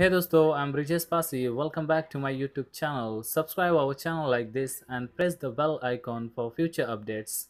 Hey dosto, I'm Brijesh Pasi. Welcome back to my YouTube channel. Subscribe our channel like this and press the bell icon for future updates.